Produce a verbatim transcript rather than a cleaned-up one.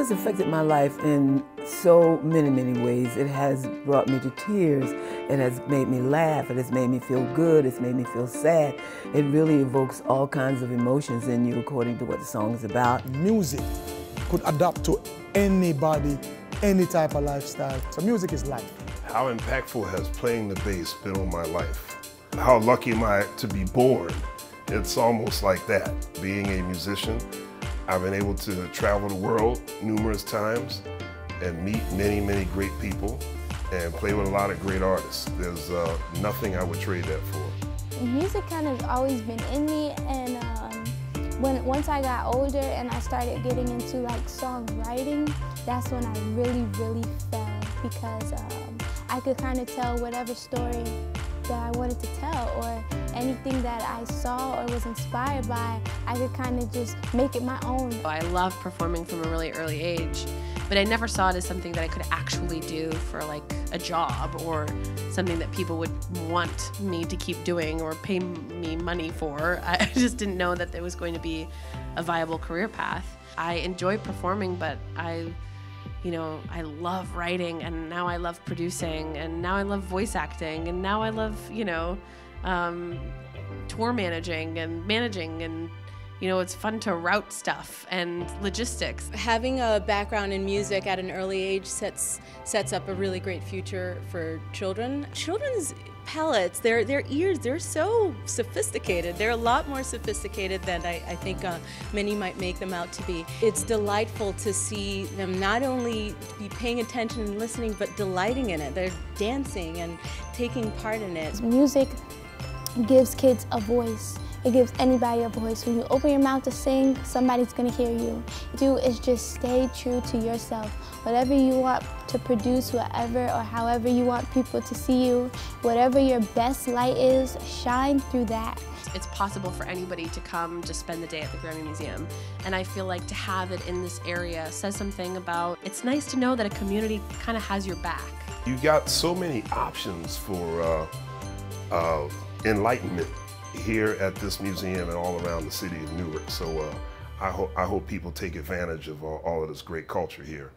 has affected my life in so many, many ways. It has brought me to tears. It has made me laugh. It has made me feel good. It's made me feel sad. It really evokes all kinds of emotions in you according to what the song is about. Music could adapt to anybody, any type of lifestyle. So music is life. How impactful has playing the bass been on my life? How lucky am I to be born? It's almost like that. Being a musician, I've been able to travel the world numerous times and meet many, many great people and play with a lot of great artists. There's uh, nothing I would trade that for. Music kind of always been in me, and um, when once I got older and I started getting into like songwriting, that's when I really, really fell, because um, I could kind of tell whatever story that I wanted to tell, or anything that I saw or was inspired by, I could kind of just make it my own. I love performing from a really early age, but I never saw it as something that I could actually do for like a job, or something that people would want me to keep doing or pay me money for. I just didn't know that there was going to be a viable career path. I enjoy performing, but I You know, I love writing, and now I love producing, and now I love voice acting, and now I love, you know, um, tour managing and managing, and, you know, it's fun to route stuff and logistics. Having a background in music at an early age sets sets up a really great future for children. Children's palates, their their ears, they're so sophisticated. They're a lot more sophisticated than I, I think uh, many might make them out to be. It's delightful to see them not only be paying attention and listening, but delighting in it. They're dancing and taking part in it. Music gives kids a voice. It gives anybody a voice. When you open your mouth to sing, somebody's gonna hear you. Do is just stay true to yourself. Whatever you want to produce, whatever or however you want people to see you, whatever your best light is, shine through that. It's possible for anybody to come just spend the day at the Grammy Museum. And I feel like to have it in this area says something about, it's nice to know that a community kind of has your back. You got so many options for uh, uh, enlightenment here at this museum and all around the city of Newark. So uh, I, ho I hope people take advantage of all, all of this great culture here.